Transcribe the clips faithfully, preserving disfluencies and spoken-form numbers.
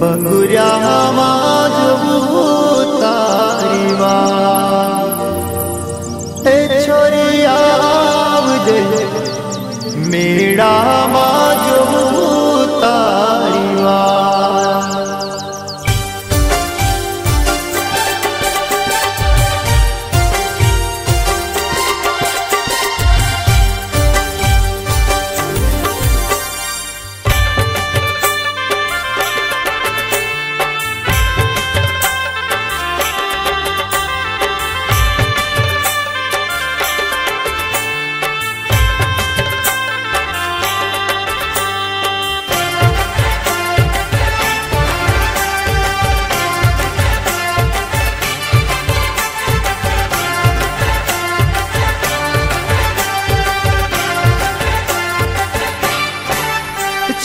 बगुरा तारीवा ए छोरिया दे मेरा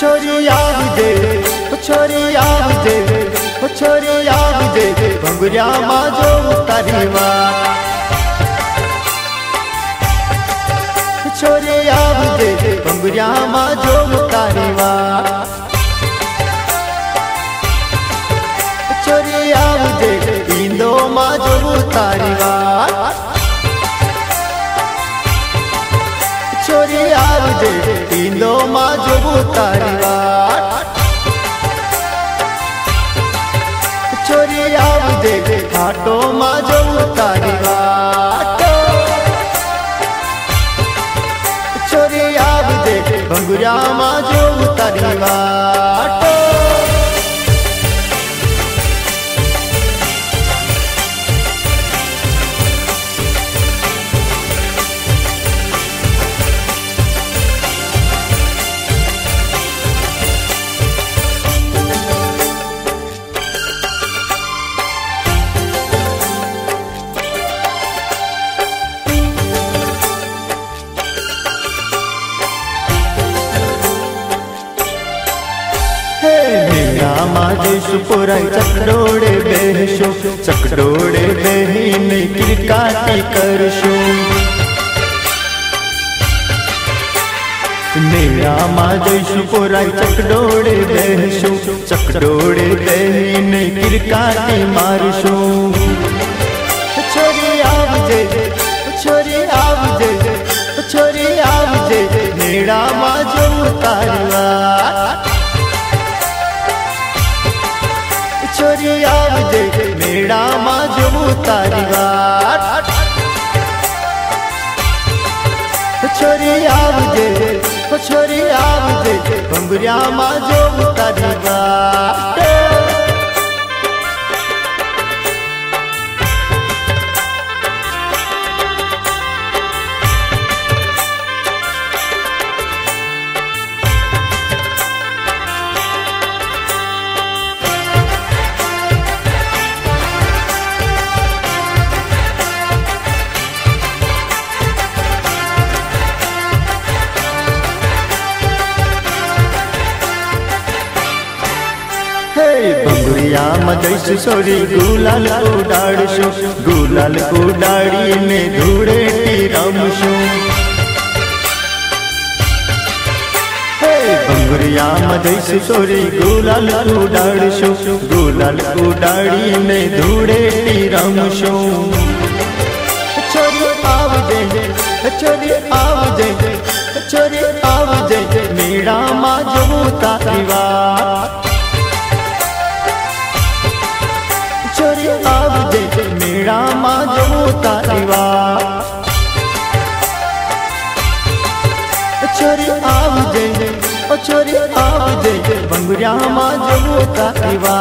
छोरिया दे छोरिया दे छोरिया दे बगुरिया माजो तारीवा छोरिया दे बगुरिया माजो तारीवा छोरिया दे इंदो माजो तारीवा छोरिया दे इंदो माजो तारीवा छोरिया दे घाटो माजो तारीवा छोरिया दे बंगुरा माजो तारीवा माजेशु पुराई चकडोड़े बेहशो चकडोड़े बेहीने किरकाटी करशो मेरा माजेशु पुराई चकडोड़े बेहशो चकडोड़े बेहीने किरकाटी मारशो छोरी आवजे छोरी आवजे छोरी आवजे मेरा माजो तारवा छोरिया दे मेरा माजो तारीवा छोरिया दे छोरिया दे बंगुरिया माजो तारीवा बंगुरिया मदैस छोरी गुलाल को डाड़शो गुलाल को डाड़ी ने धूड़े टीरमशो हे बंगुरिया मदैस छोरी गुलाल को डाड़शो गुलाल को डाड़ी ने धूड़े टीरमशो छोरी आवजे छोरी आवजे छोरी आवजे मेरा माजो तारीवा मेरा माजो तारीवा छोरी आवजे ओ छोरी आवजे बंगुरिया माजो तारीवा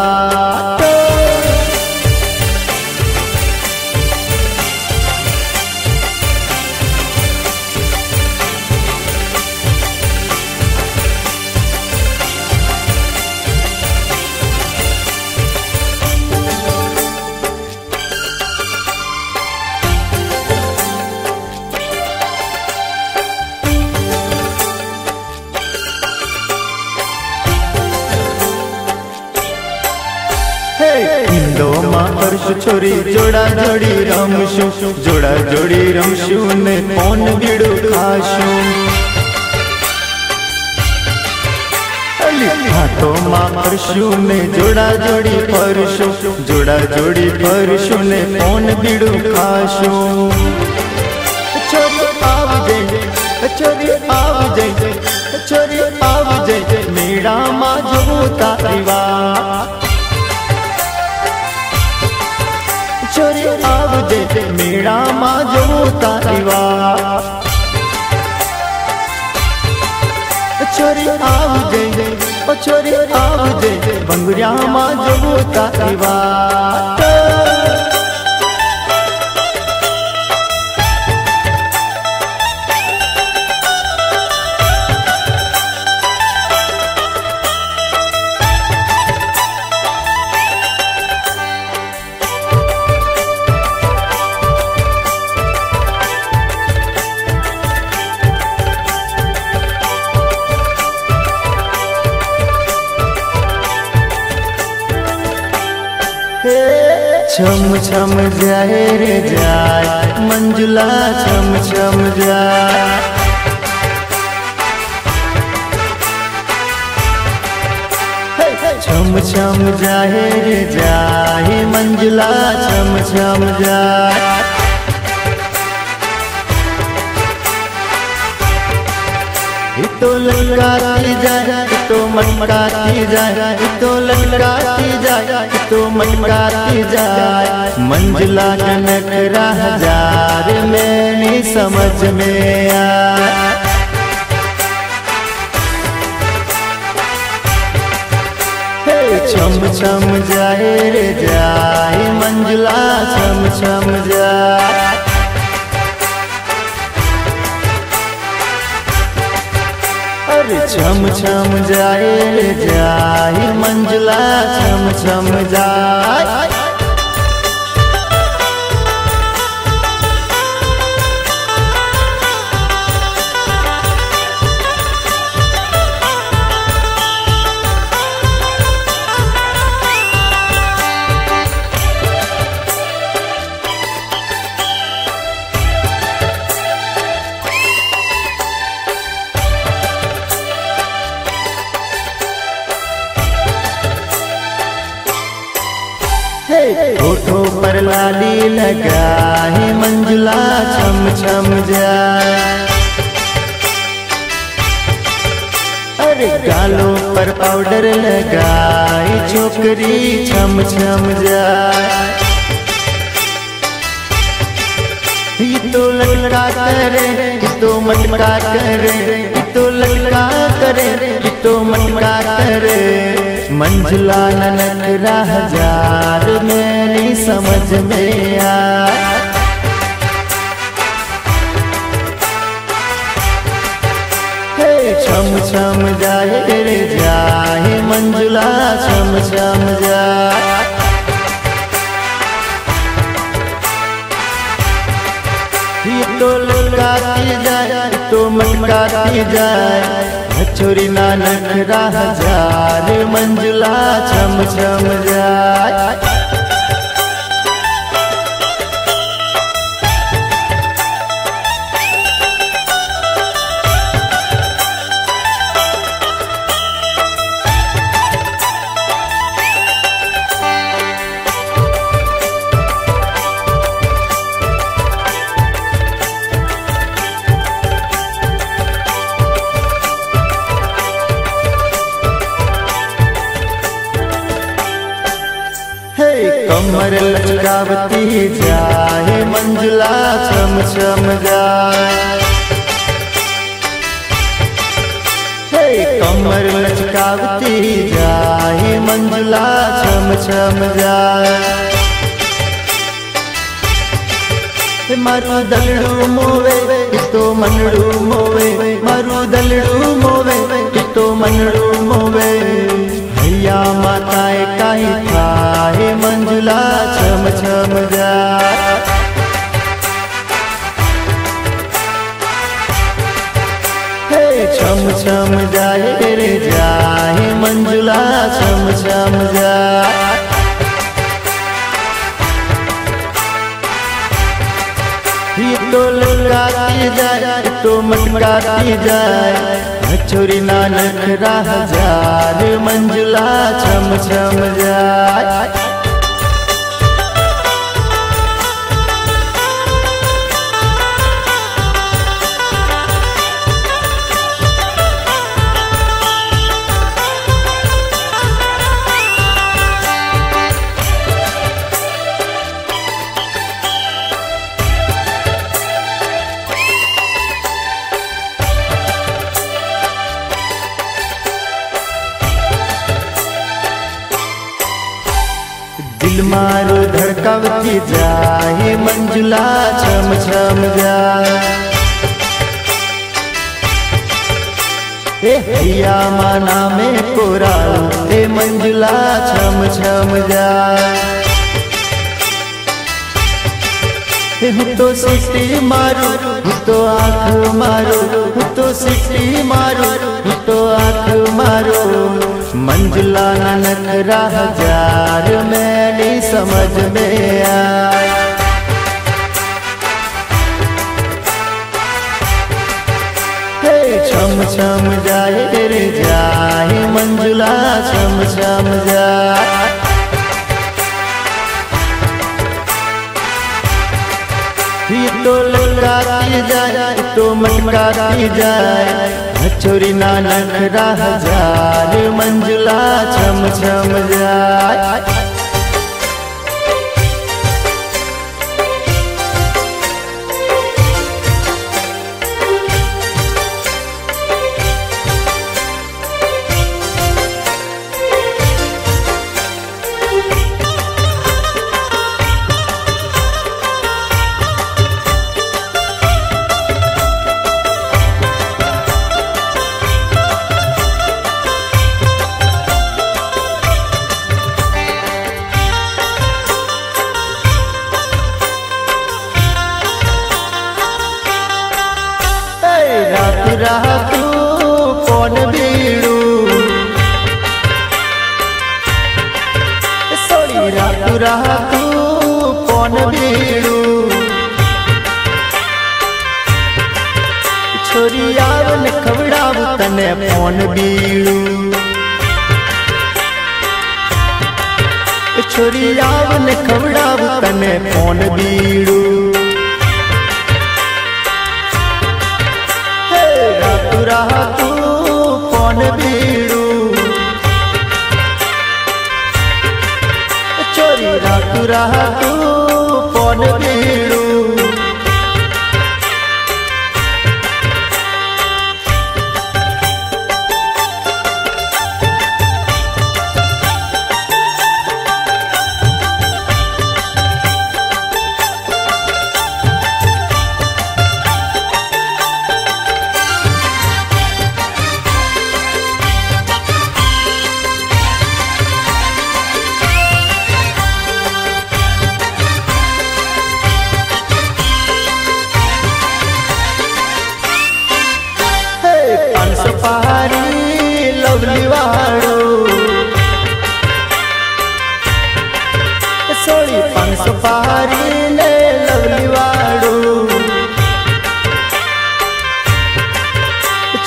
छोरी जोड़ा जोड़ी रमशो जोड़ा जोड़ी रमशो ने पौन बीड़ो खाशो हाथों मां परशु ने जोड़ा जोड़ी परशु, जोड़ा जोड़ी परशु ने कौन बीड़ू खाशो। छोरी आव जय, छोरी आव जय, छोरी आव जय, मेड़ा मां जो तारी वा। छोरी आव जय, मेड़ा मां जो तारी वा। छोरी आव जय, ओ छोरी आव जय, बंगड़िया मां जो तारी वा। छम छम जाए रे जाए मंजुला, छम छम जाए। छम छम जाए रे जाए मंजुला, छम छम जाए। तो ललकारी जाए, तो मनमराती जाए, तो ललकारी जाए, तो मनमराती जाए। मंजिला कनक रह जाए मैंने समझ में आए। छम छम जाए रे जाए मंजिला, छम छम जाए। छम छम जाए रे जाए मंजिला, छम छम जाए। होठों पर लाली लगाए मंजुला, छम छम जाए। अरे गालों पर पाउडर लगाए छोकरी, छम छम जाए। ये तो ललका करे, ये तो मनमरा करे, ये तो ललका करे, ये तो मनमरा करे। मंजिला ननक रह जार मेरी समझ में आए। छम छम जाए रे जाए मंजिला, छम छम जाए। ये तो ललकाती जाए, तो मनमराती जाए। छोरी नानक रह जार मंजुला, छम छम जाए। कमर लचकावती जाए मंजुला, छम छम जाए। कमर लचकावती जाए मंजुला, छम छम जाए। मारू दलड़ू मोवे, तो मनड़ू मोवे, मारू दलड़ू मोवे, तो मनड़ू मोवे। या माताए काई खाए मंजुला, छम छम जाए। छम छम जाए रे जाए मंजुला, छम छम जाए। ये तो ललकाती जाए, तो मनमराती जाए। छोरी नानखरा हजार मंजुला छम छम जाय। दिल मारो धड़कावती जाए मंजुला छम छम जाए, हिया माना में कोरा हे मंजुला छम छम जाए। हूँ तो सिटी मारो हूँ तो आँख मारो हूँ तो सिटी मारो हूँ तो आँख मारो मंजुला ननखरा हजार मैंने समझ में आया। हे छम छम जाए तेरे जाए मंजुला छम छम जाए। तो ललकारी जाए तो मनकारी जाए छोरी नानखरा हजार मंजुला छम छम जाए। रात रात कौन बीड़ू सोरी रात रात कौन बीड़ू छोरी यावन खवड़ाव तने कौन बीड़ू छोरी यावन खवड़ाव तने कौन बीड़ू। तू कौन बीड़ू चोरी तू रहा तू कौन बीड़ू। लवली वाड़ो सोरी पान सुपारी ने लवली वाड़ो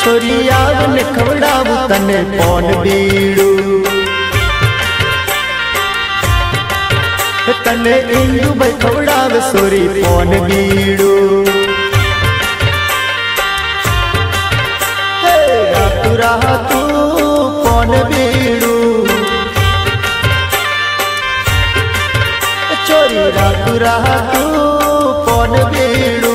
छोरी यावन खवड़ावू तने कौन बीड़ू तने इंदू भाई खवड़ाव सोरी कौन बीड़ू। रहा तू कौन बीड़ू चोरी तू रहा तू कौन बीड़ू।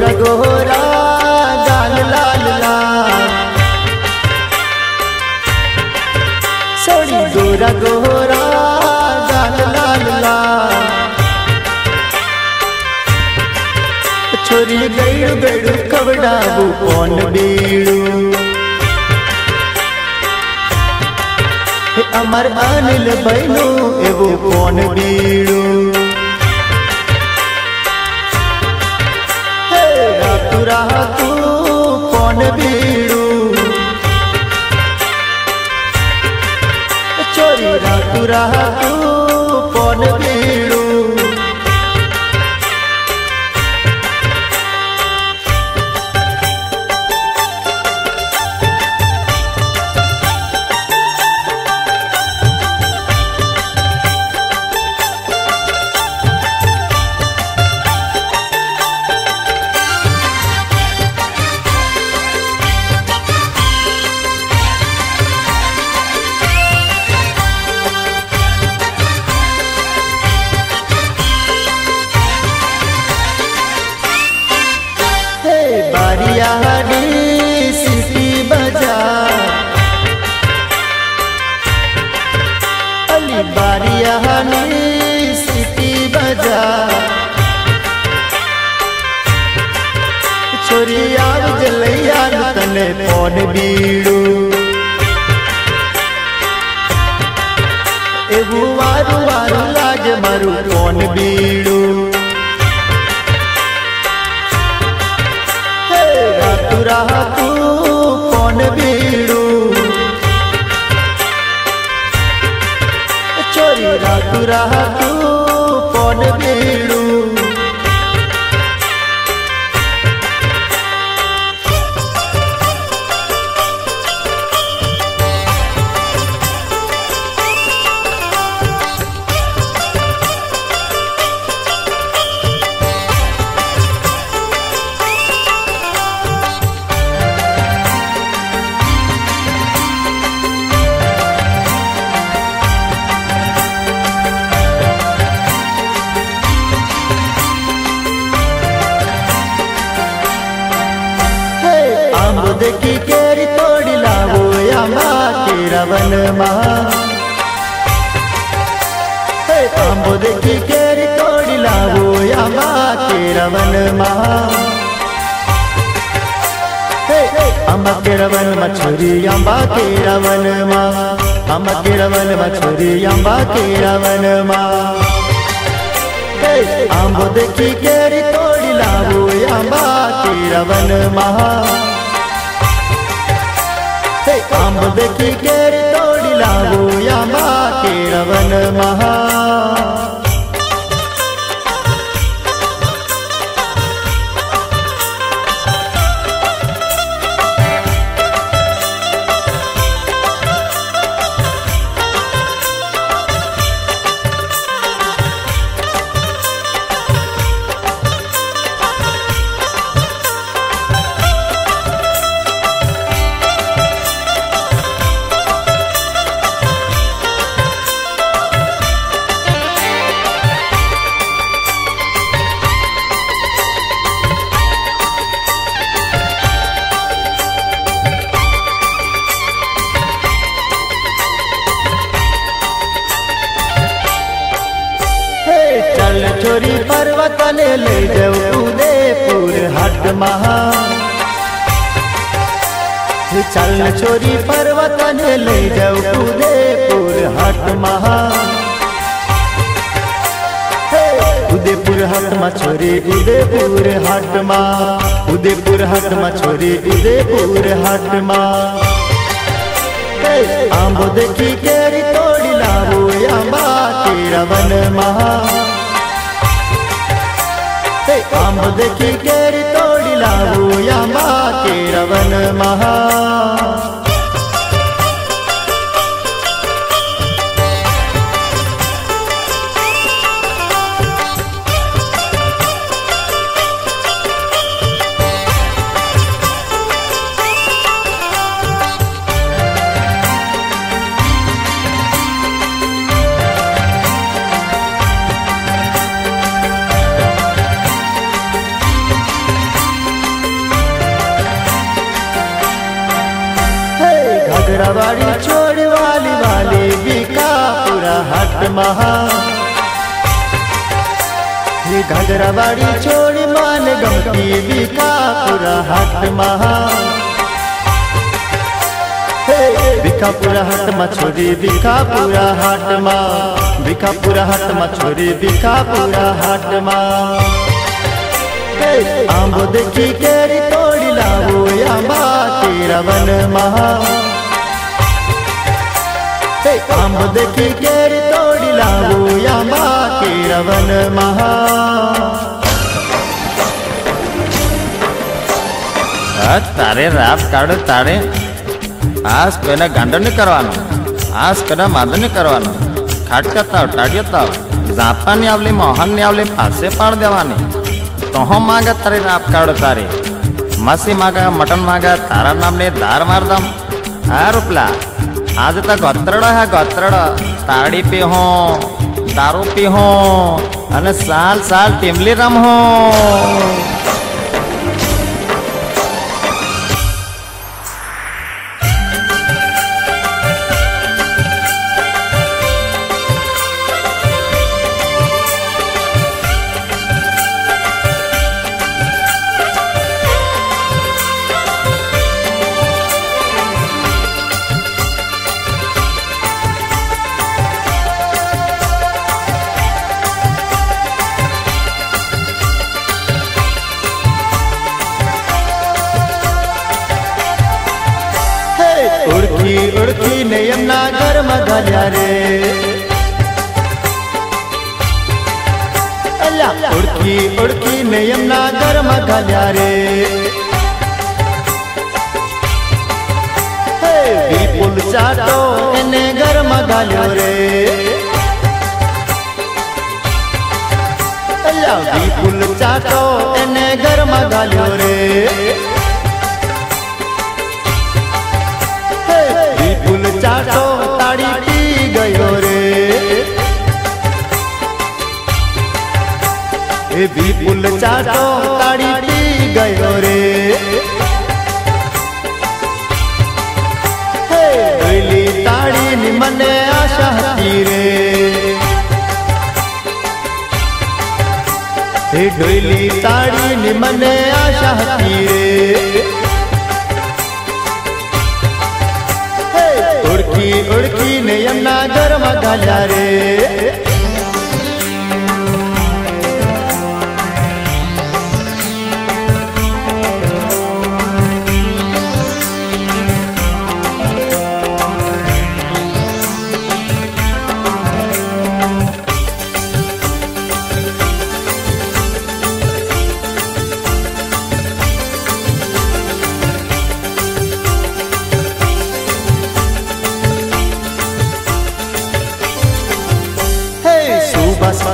गोरा गोरा गाल लाल लाल डाबू पौन बीड़ू अमर अनिल बहनू एवो पौन बीड़ू रातू रातू पौन बीड़ू चोरी रातू रातू पौन बीड़ू पौन बीड़ू एगू वारू वारू लाज मारू पौन बीड़ू रातू रातू पौन बीड़ू चोरी रातू रातू पौन बीड़ू देखी केरी तोड़ी लावो आंबा केरा वन मा आंबो देखी केरी तोड़ी लावो आंबा केरा वन मा आंबा केरा वन मा छोरी आंबा केरा वन मा आंबा केरा वन मा छोरी आंबा केरा वन मा आंबो देखी केरी तोड़ी लावो आंबा केरा वन मा आंब देखी केरी तोड़ी लावो आंबा केरा वन महा छोरी पर्वत ने ले जाओ उदयपुर हाट महा चल छोरी पर्वत ने ले जाओ उदयपुर हाट महा उदयपुर हाट मा छोरी उदयपुर हाट मा उदयपुर हाट मा छोरी उदयपुर हाट मा आंबो देखी केरी तोड़ी लावो आंबा केरा वन महा आंब देखी केरी तोड़ी लावो आंबा केरा वन महा घगरावाड़ी छोड़ वाली वाली बीका पूरा हाट महा श्री घाघरावाड़ी छोड़ी मान गमती बीका पूरा हाथ महा बिका पूरा हाथ मा छोरी बिका पूरा हाट मा बिका पूरा हाथ मा छोरी बिका पूरा हाट मा आंबो देखी केरी तोड़ी लाओ आंबा तेरा वन महा आंबो देखी केरी तोड़ी लाओ आंबा तेरा वन महा तारे रात काढो तारे आज कोईना गांडण नहीं करवानो आज कोईना मादण नहीं करवानो खाटकताव टाड़ियताव जापानी आवली मोहननी आवली फासे पाड़ देवानी तो हम मागा तारे राप काड़ो तारे मसी मागा मटन मागा तारा नामने दार मार दम आ रुपला आज तक गोत्रड़ा है गोत्रड़ा ताड़ी पी हो दारू पी हो अने साल साल टिमली रम हो उड़की उड़की ने यमना घर में घाल्या रे उड़की उड़की ने यमना घर में घाल्या रे बिपुल चाटो ने घर में घाल्या रे बिपुल चाटो ने घर में घाल्या रे चाटो ताड़ी पी गयो रे ए बिपुल चाटो ताड़ी पी गयो रे गयली ताड़ी नि मने आशा हती रे ए गयली ताड़ी नि मने आशा हती रे उड़की उड़की ने यमना घर में घाल्या रे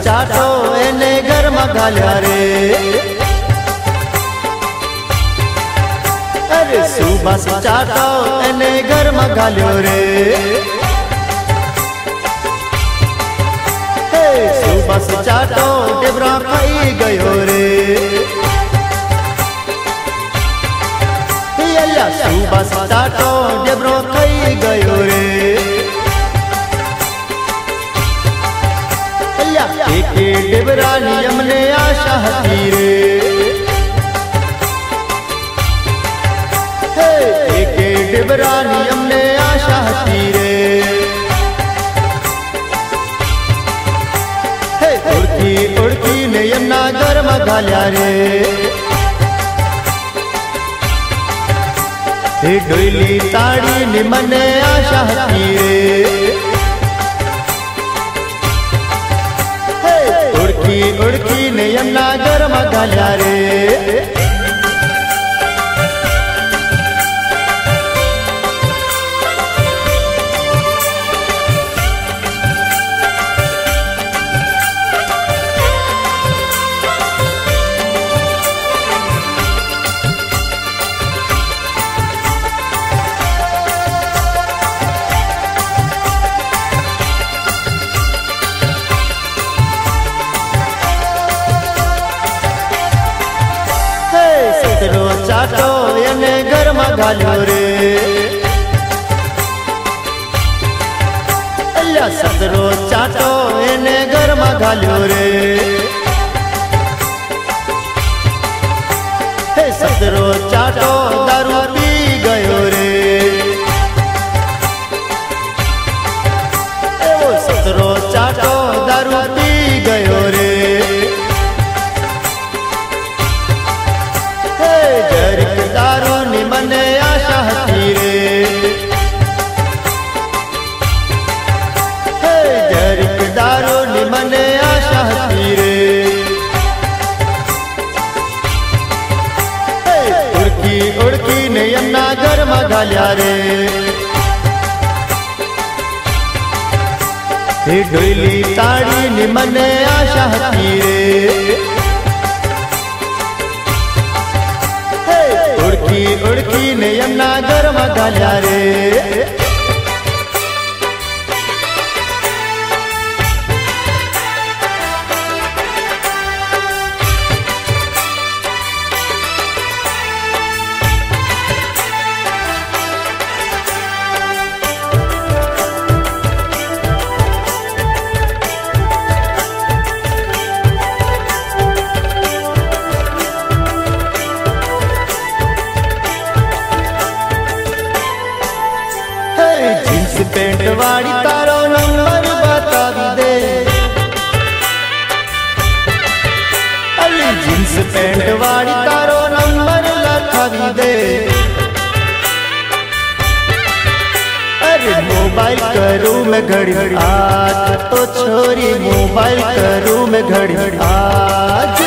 चाटो एने घर में घाल्या रे अरे सुबह चाटो एने घर में घाल्या रे सुबह चाटो देवरा खाई गयो रे सुबह चाटो देवरा खाई गयो रे एके डेबरा नियम ने आशा हती रे एके डेबरा नियम ने आशा हती रे उड़की उड़की ने यमना घर में घाल्या रे डोली ताड़ी ने मने आशा हती रे उड़की उड़की ने यमना घर में घाल्या रे। चाटो एने घर में घाल्या रे सतरो चाटो एने घर में घाल्या रे झाल्या रे हे डोली ताळीनी मने आशा हती रे ओळखी ओळखी ने यमना गरम झाल्या रे पेंटवाड़ी तारो नंबर बता दे अली जींस पेंटवाड़ी तारो नंबर लखा दे अरे मोबाइल करूँ मैं घड़ी आज तो छोरी मोबाइल करूँ मैं घड़ी आज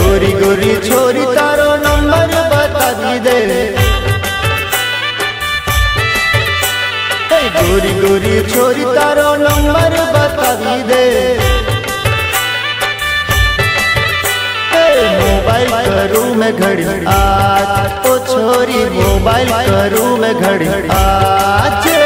गोरी गोरी छोरी तारो नंबर बता दे गोरी गोरी छोरी तारो नंबर बता दे मोबाइल करूँ मैं घड़ी आज तो छोरी मोबाइल करूँ मैं घड़ी आज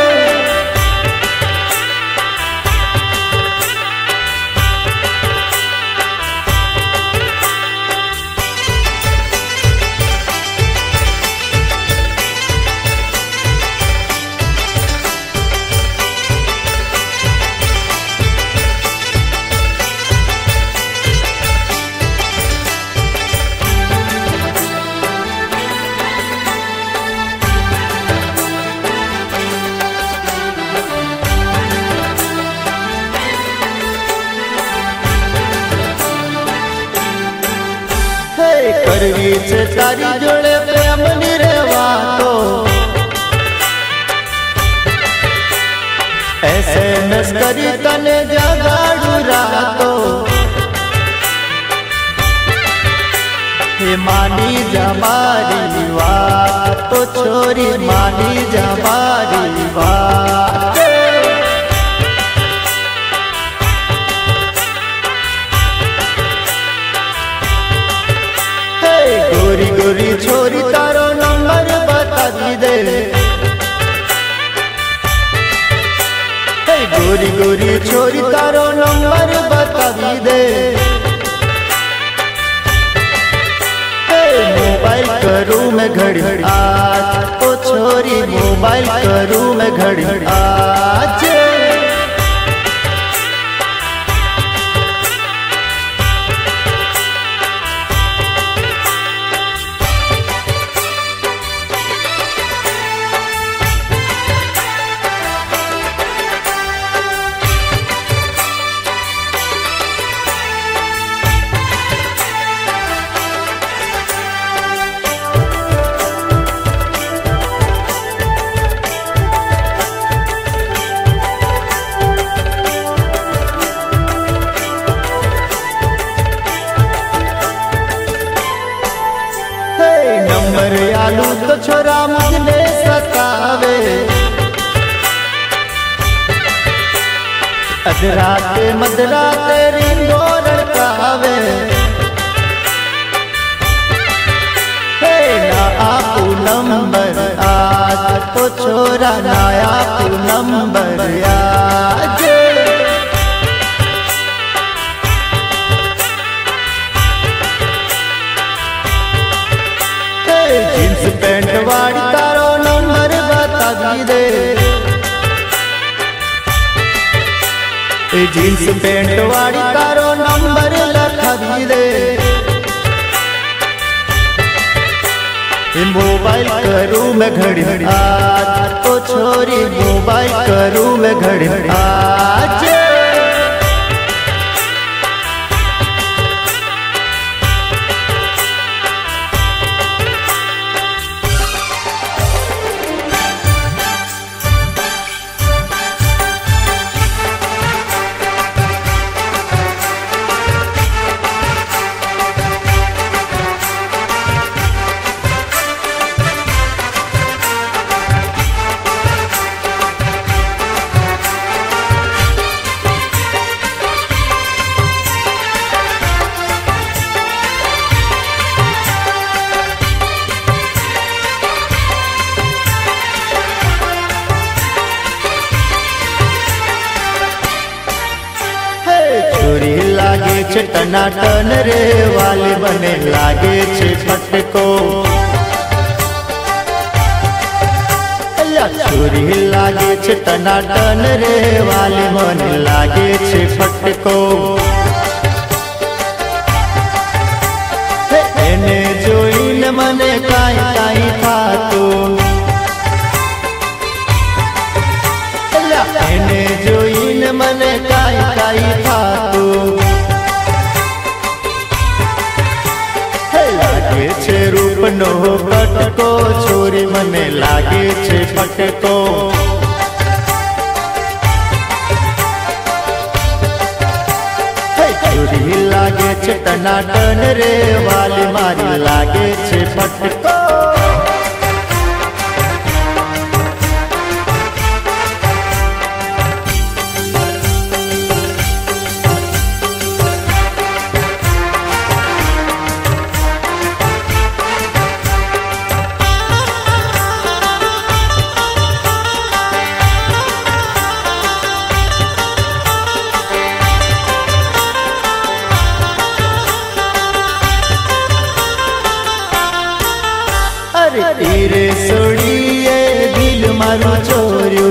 करवीच तारी जोड़े प्रेम निरे वातो ऐसे नस्करी तने जगाड़ू रातो हे मानी जमारी वात तो छोरी मानी जमारी वात गोरी गोरी छोरी तारो नंबर बता दे गोरी गोरी छोरी तारो नंबर बता दे मोबाइल करूँ मैं घड़ी आज तो छोरी मोबाइल करूँ मैं घड़ी आज नंबर आलू तो छोरा मुझे सतावे अधराते मधराते रिंगो लड़कावे हे ना आपू नंबर आज तो छोरा ना आपू नंबर आज जींस पैंट वाड़ी तारो नंबर बता दे जींस पैंट वाड़ी तारो नंबर लखा दे मोबाइल करूँ मैं घड़ी आज तो छोरी मोबाइल करूँ मैं घड़ी आज छे टनाटन रे वाली बने लागे छे फटको, छुरी लागे छे टनाटन रे वाली बने लागे छे फटको। एने जोईने मने काई काई थातू, एने जोईने मने काई काई थातू, लागे छे रूपनो कटको, छोरी मने लागे छे फटको। छोरी लागे छे टनाटन रे वाली मारी लागे छे फटको। तीरे सोड़िए दिल मारू चोरू,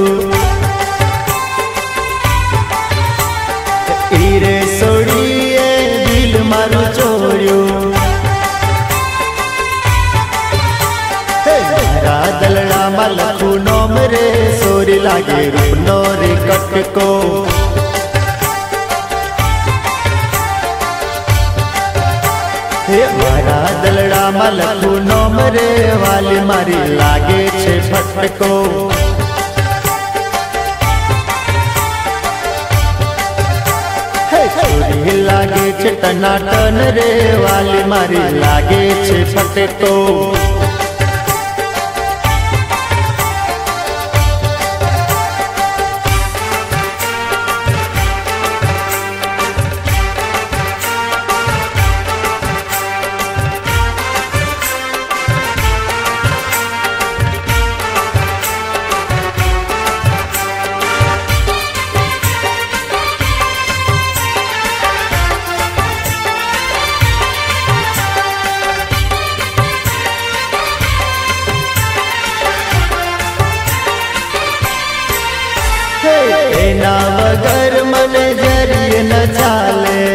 तीरे सोड़िए दिल मारू चोरू, रा दलड़ा मलखू नोम रे सोरी लागे रूपनो रे कटको। मारा दलड़ा मलखू नोम रे वाली मारी लागे छे फटको। छोरी लागे छे टनाटन रे वाली मारी लागे छे फटको। एना वगर मन जरिए न चाले,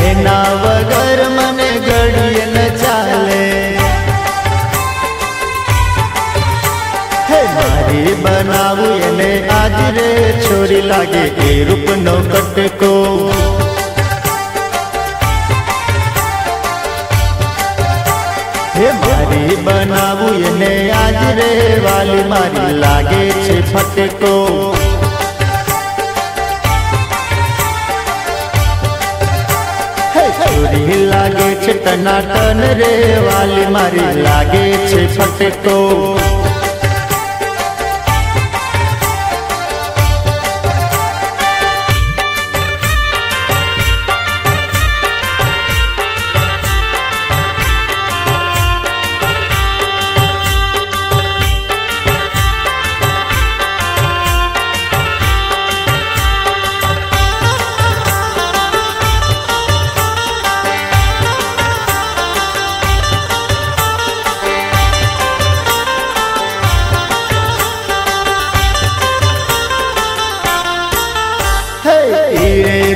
एना वगर मन गड़िए न चाले, मारी बनाऊ एने आज रे छोरी लागे ए रूपनो कटको। मारी बनावू ने आज रे वाली मारी लागे छे फटको। छोरी लागे छे टनाटन रे वाली मारी लागे छे फटको।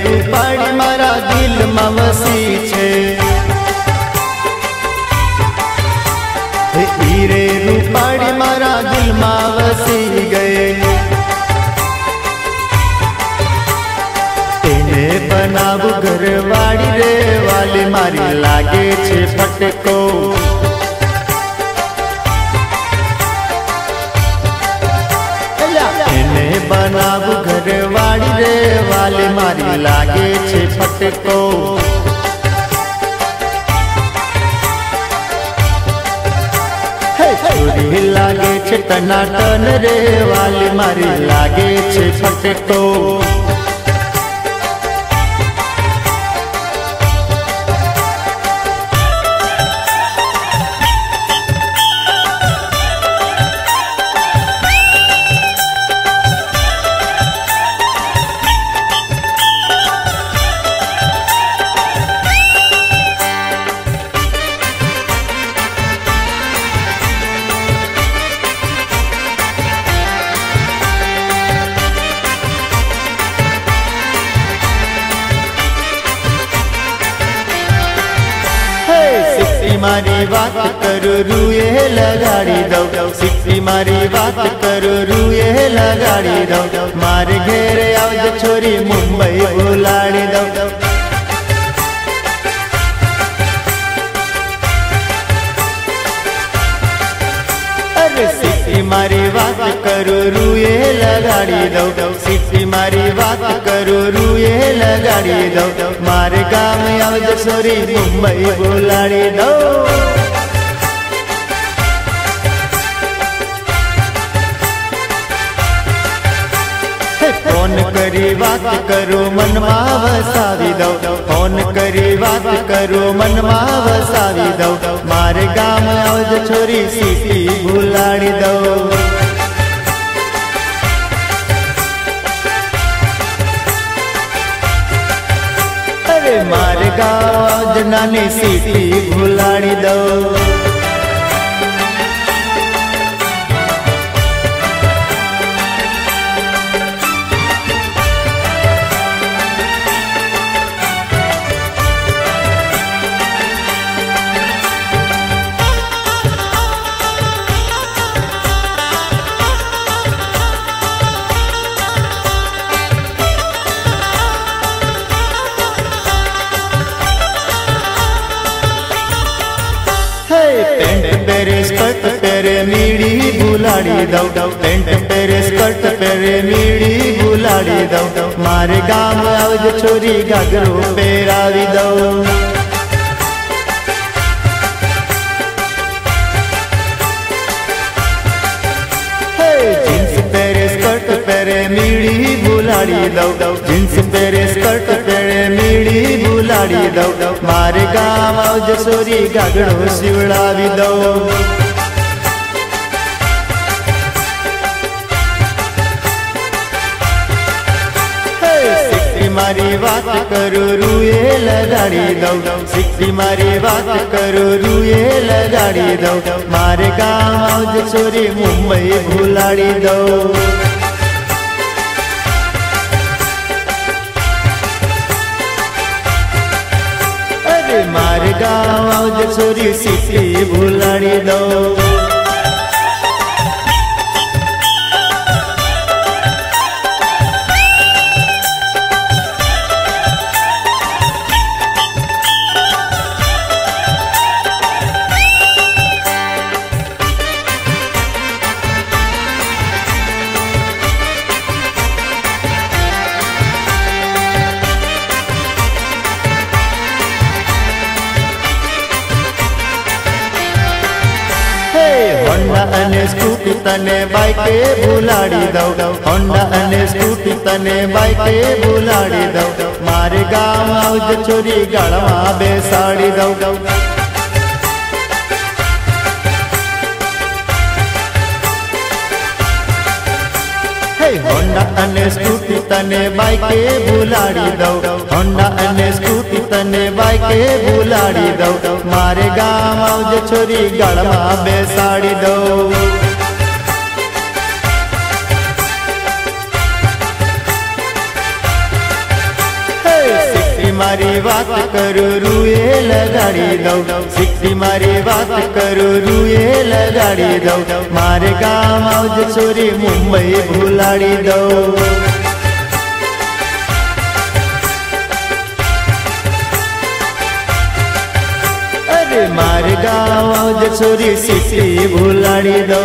रूपाड़ी मारा दिल में वसी छे, हीरे रूपाड़ी मारा दिल में वसी गए, तेने बनावू घरवाड़ी रे वाली मारी लागे छे फटको। बनावू घरवाड़ी रे वाली मारी लागे छे फटको। छोरी लागे छे टनाटन रे वाली मारी लागे छे फटको। मारी बात करो रुए लगाड़ी दो, सिक्की मारी बात करो रुए लगाड़ी दो, मारे घेरे आवज छोरी मुंबई बुलाड़ी दो। सिक्की मारी बात करो रुए लगाड़ी दो, सिक्की मारी बात करो रुए लगाड़ी दो, मारे काम आवज छोरी मुंबई बुलाड़ी दो। फोन करी बात करो मनमा वसावी दो, फोन करी बात करो मनमा वसावी दो, मारे गाम आवज छोरी सीसी बुलाड़ी दो। अरे मारे गाम आवज नानी सीसी बुलाड़ी दो। पेंट पेरे स्कर्ट पेरे मीड़ी बुलाड़ी दो, मारे गाम आवज छोरी घाघरो पेरावी दो। जींस पेरे स्कर्ट पेरे मीड़ी बुलाड़ी दो, जींस पेरे स्कर्ट पेरे मीड़ी बुलाड़ी दो, मारे गाम आवज छोरी घाघरो शिवड़ावी दो। मारी बात करो रुए लगाड़ी दो, सिक्की मारी बात करो रुए लगाड़ी दो, मारे गाम आवज छोरी मुंबई बुलाड़ी दो। अरे मारे गाम आवज छोरी सिक्की बुलाड़ी दो। स्कूटी तने बाइके बुलाड़ी दो, होंडा अने स्कूटी तने बाइके बुलाड़ी दो, मारे गाम आवज छोरी गड़वा बेसाड़ी दो। होंडा अने स्कूटी तने बाइके बुलाड़ी दो, होंडा अने स्कूटी तने बाइके बुलाड़ी दो, मारे गाम आवज छोरी गड़वा बेसाड़ी दो। मारी बात करो रुए लगाड़ी दो, सिक्की मारी बात करो रुए लगाड़ी दो, मारे गाम आवज छोरी मुंबई बुलाड़ी दो। अरे मारे गाम आवज छोरी सिक्की बुलाड़ी दो।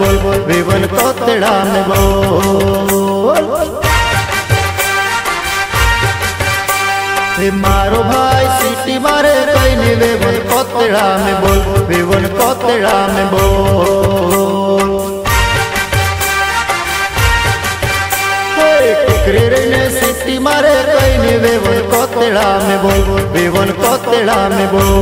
बोल बोल विवन तोतड़ा में बोल, मारो भाई सीटी मारे कई ने विवन तोतड़ा में बोल, विवन तोतड़ा में बोल। कुकरे ने सीटी मारे कई ने विवन तेड़ा में बोल, बेवन को तेड़ा में बोल।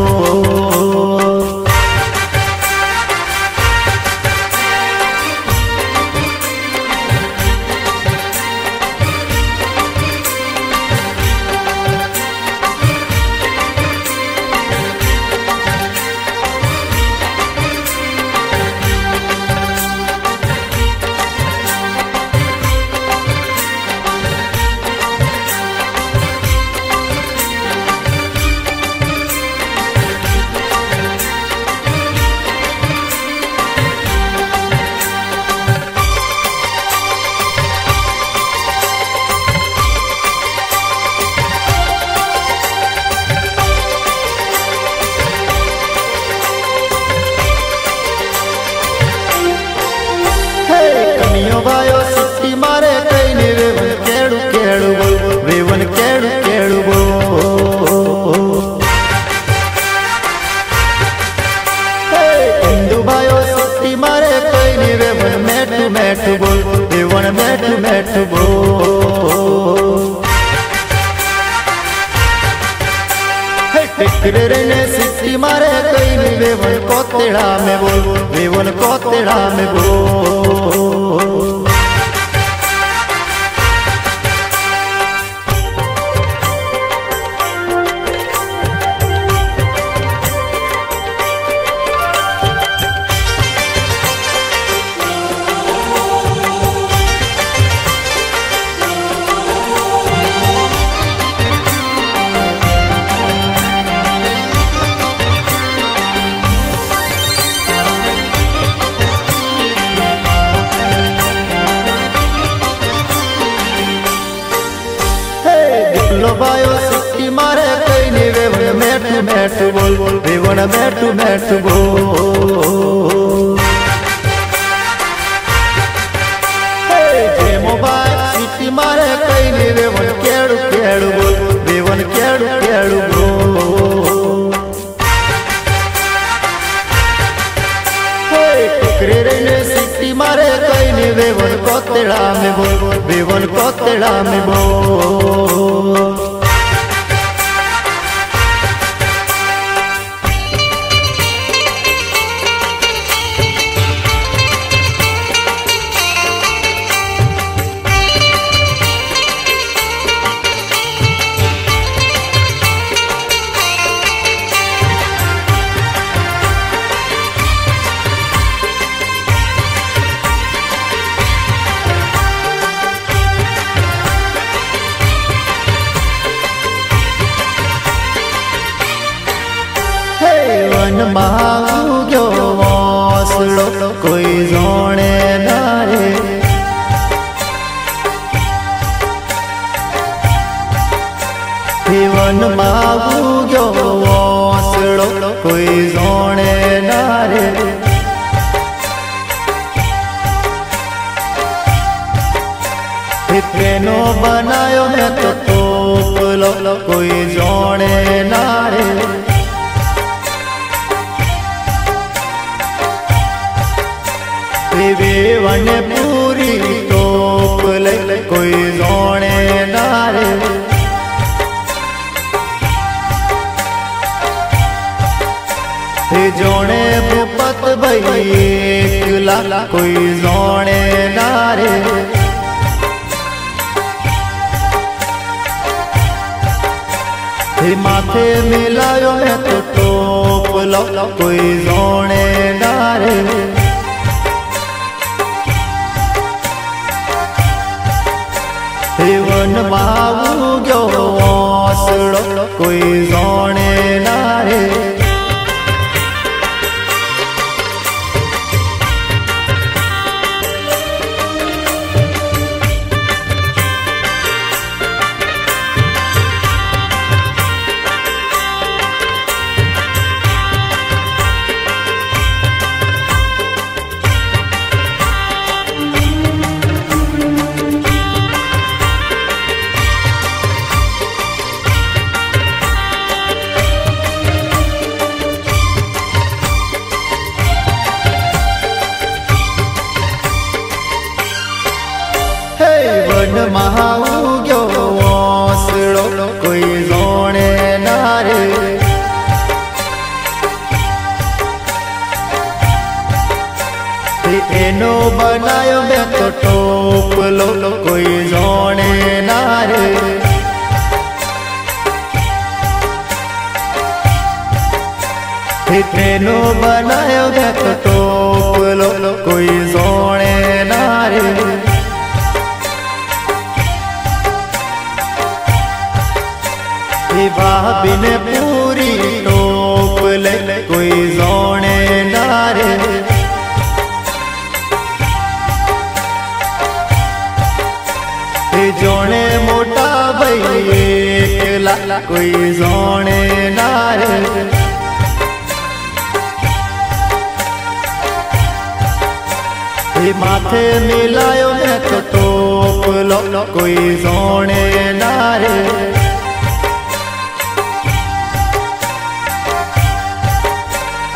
मारे कहीं में बेवन को तेड़ा में बोल, बेवन को तेड़ा में बोल। बैठू बैठू बोल मोबाइल सिटी मारे कहीं में बेवन केड़ू केड़ू बोल, बेवन केड़ू केड़ू बोल। टुकरे रहने सिटी मारे कहीं में बेवन कोतेड़ा में बोल, बेवन कोतेड़ा में बोल। टोपलो कोई जाने ना रे, तेनो बनायो गत टोपलो कोई जाने ना रे। भाभी ने पूरी टोपले कोई जाने ना रे, जोने मोटा भाई एकला कोई जोने नार, माथे मिलायो है तो टोप लो कोई जोने नार,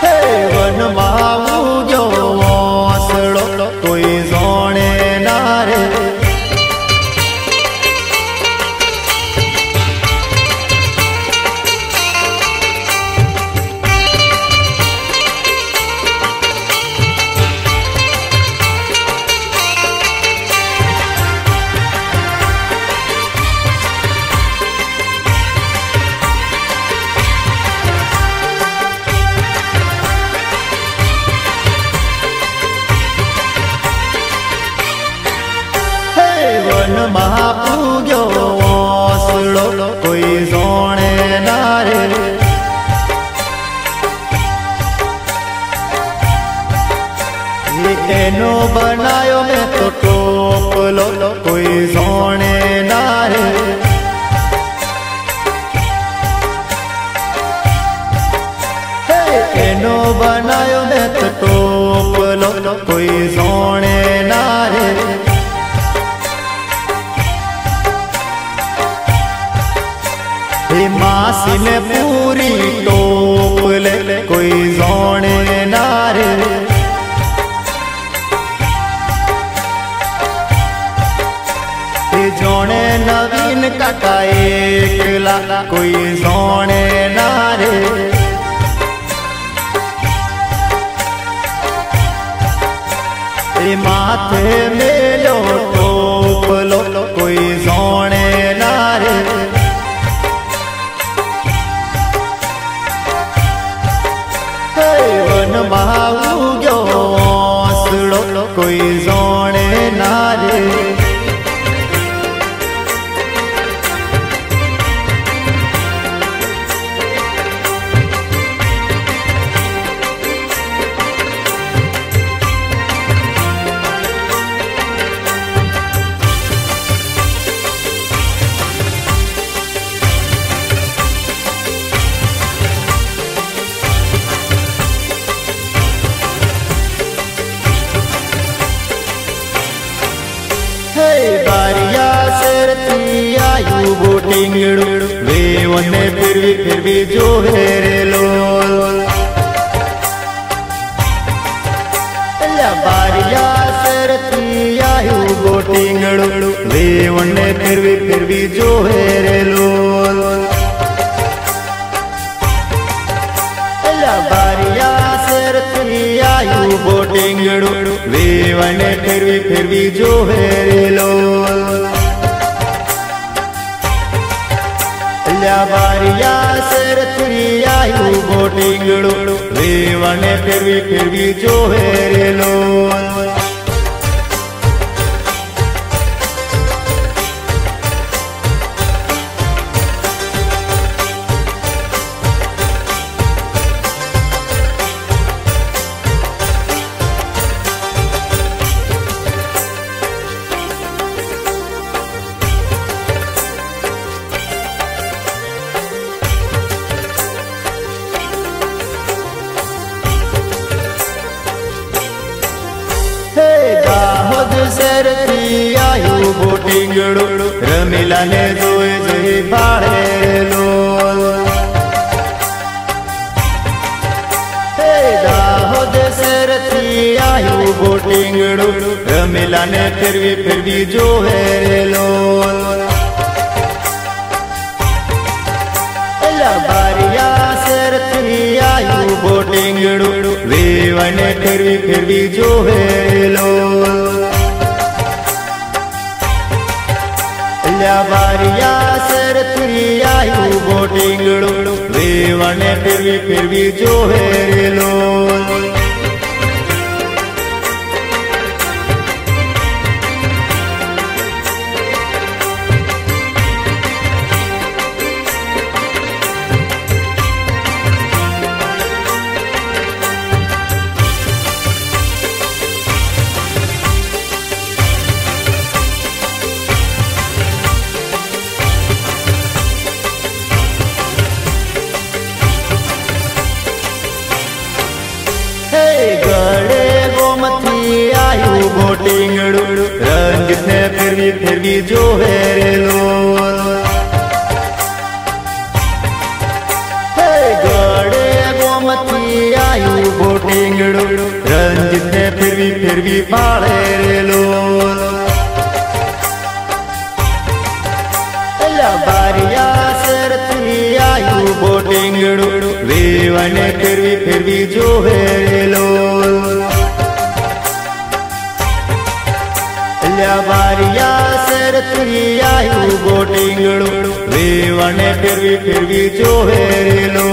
हे वन माऊ जो आसलो कोई जोने नार। महापूजो आसलो कोई जोने ना रे, तेनो बनायो मैं तो टोपलो कोई जोने ना रे, तेनो बनायो मैं तो टोपलो कोई जोने ना रे। मासी ने पूरी टोपले कोई जोने ना रे, जोने नवीन काका एकला कोई जोने ना रे, माथे मेलो टोपलो कोई जोने ना रे, भाऊजो आसलो कोई जोने ना रे। बारिया सरती आयु बोटिंगड़ू वेवन ने फिर भी फिर भी जो हेरे लो, बारिया सरती आयु बोटिंगड़ू वेवन ने फिर भी फिर भी जो हेरे लो, बारिया सरती आयु बोटिंगड़ू वेवन ने फिर भी फिर भी जो हेरे लो, बारिया सरती आयु बोटिंगड़ू वेवने फिर भी फिर भी जो हेरे लो। सरती आयु बोटिंगड़ू रमीला ने जोए जोई भाड़े लो, दाहोद सरती आयु बोटिंगड़ू रमीला ने फिर भी फिर भी जो हेरे लो, बारिया सरती आयु बोटिंगड़ू वेवने फिर भी फिर भी जो हेरे लो। व्यापारिया सर तुरी आयु बोटिंगड़ो रेवने फिरवी फिरवी जो है रेलो रंग ने फिर भी फिर भी जो है रेलो गड़े गोमती आयु बोटिंगड़ो रंग ने फिर भी फिर भी पाड़े रेलो बारिया सर तुरी आयु बोटिंगड़ो वेवने फिर भी फिर भी जो है रेलो बारिया सर तुरी आयु बोटिंगड़ो रेवने फिर भी फिर भी जो है रेलो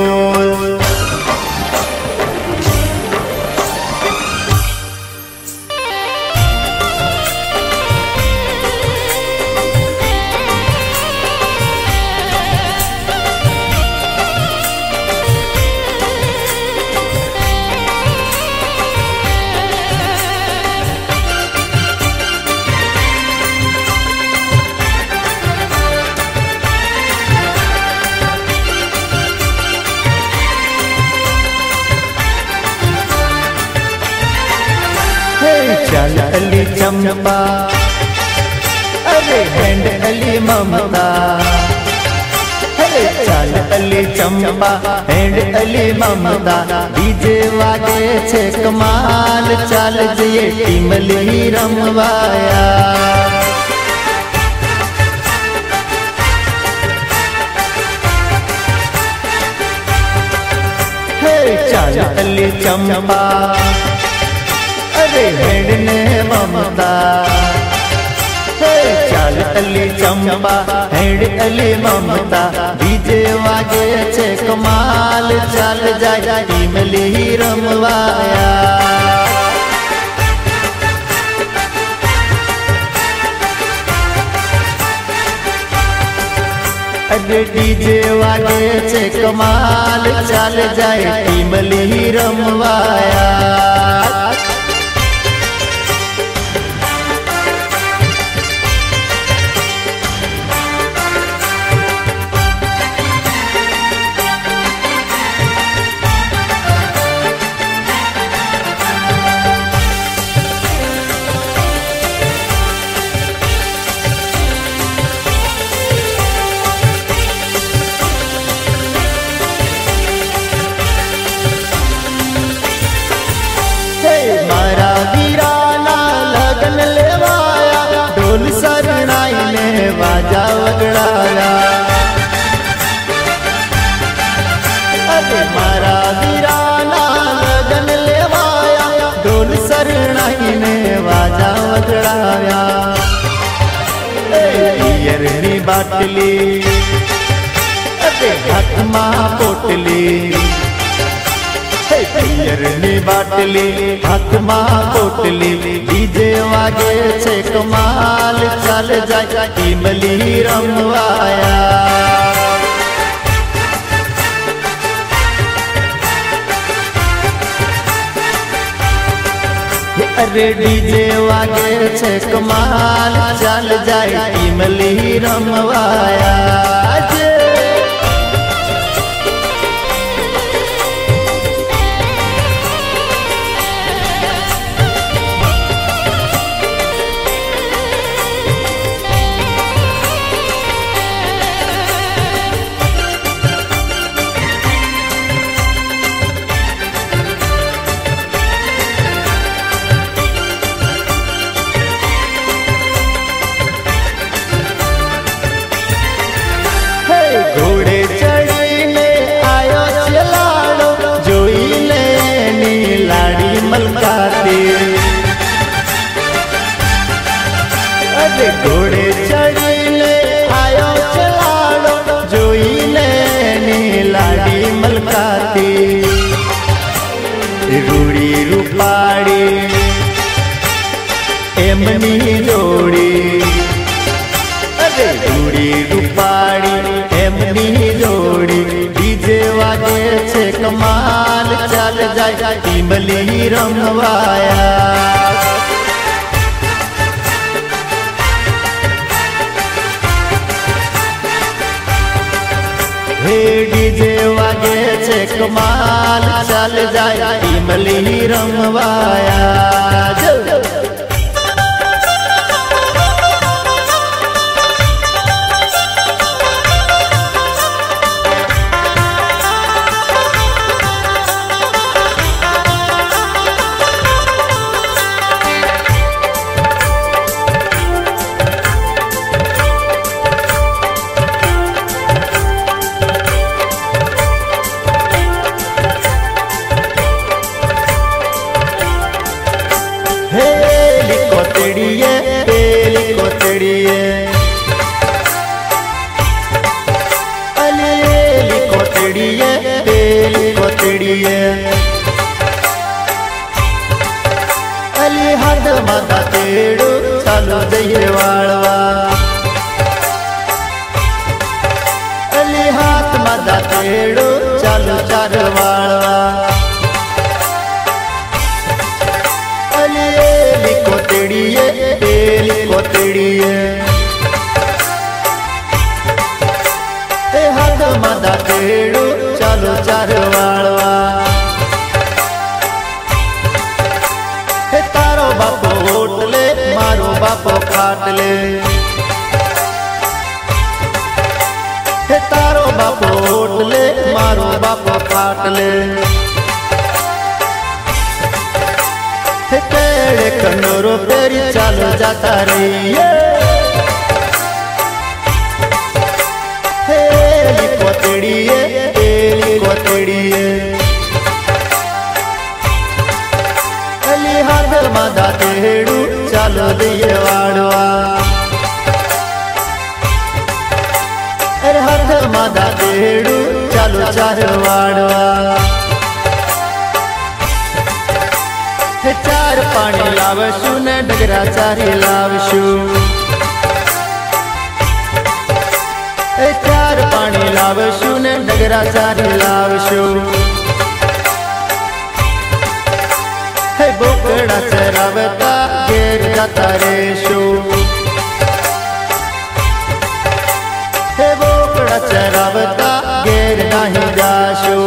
चल अली चंपा अरे हैंड अली ममता चल अली चंपा हैंड अली ममता डीजे वागे छे कमाल चाल जइए टीमली रमवाया चल अली चंपा हेडने ममता चाल अली चंपा हेड अली ममता डीजे वागे छे कमाल चाल जाए टीमली रमवाया अरे डीजे वागे छे कमाल चाल जाए टीमली रमवाया। बाटली हाथ में पोटली पियरनी बाटली हाथ में पोटली डीजे वागे छे कमाल चाल जाए टीमली रमवाया अरे डीजे वागे छे कमाल चाल जाए टीमली रमवाया झलकाते, रूड़ी रूपाड़ी एमनी जोड़ी, अरे रूड़ी रूपाड़ी एमनी जोड़ी, डीजे वागे छे कमाल चल जाए टीमली रमवाया। डीजे वागे छे कमाल चल जाए टीमली रमवाया। चालो जइए वाळवा, अली हाथ मादा तेड़ो चालो चार वाळवा, अली एली कोतड़िए एली कोतड़िए, ए हाथ मादा तेड़ो चालो चार वाळवा। बापो खाटले हे तारो बापो ओटले मारो बापो खाटले, हे तेरे कनोरो तेरी चालो जाता रहिए, हे एली कोतड़िए एली कोतड़िए, अली हाथ मादा तेड़ू चालो जइए वाड़वा, अरे हाथ मादा तेड़ू चालो चार वाड़वा। हे चार पानी लावशु ने डगरा चारी लावशु, हे चार पानी लावशु ने डगरा चारी लावशु, बोकड़ा चरावता घेर जाता रेशो, हे बोकड़ा चरावता घेर नहीं जाशो,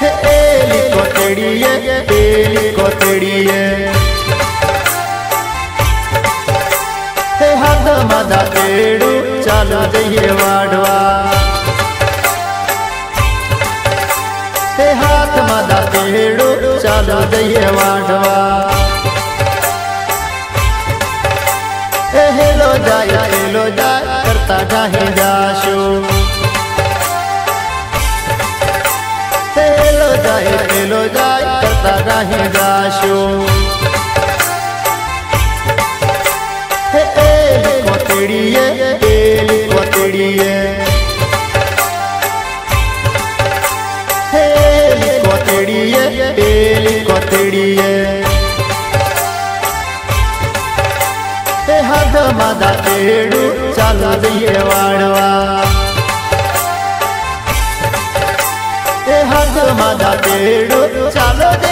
हे एली कोतड़िए एली कोतड़िए, हे हाथ मादा तेड़ू चालो जइए वाड़वा, हे हाथ मादा तेड़ू चालो जइए वाड़वा। हे हेलो जाय हेलो जाय करता जाहे जाशो, हे हेलो जाय हेलो जाय करता जाहे जाशो, हे एली कोतड़िए एली कोतड़िए, एली कोतड़िए, हे हाथ मादा तेड़ू चालो जइए वाड़वा, हे हाथ मादा तेड़ू चालो।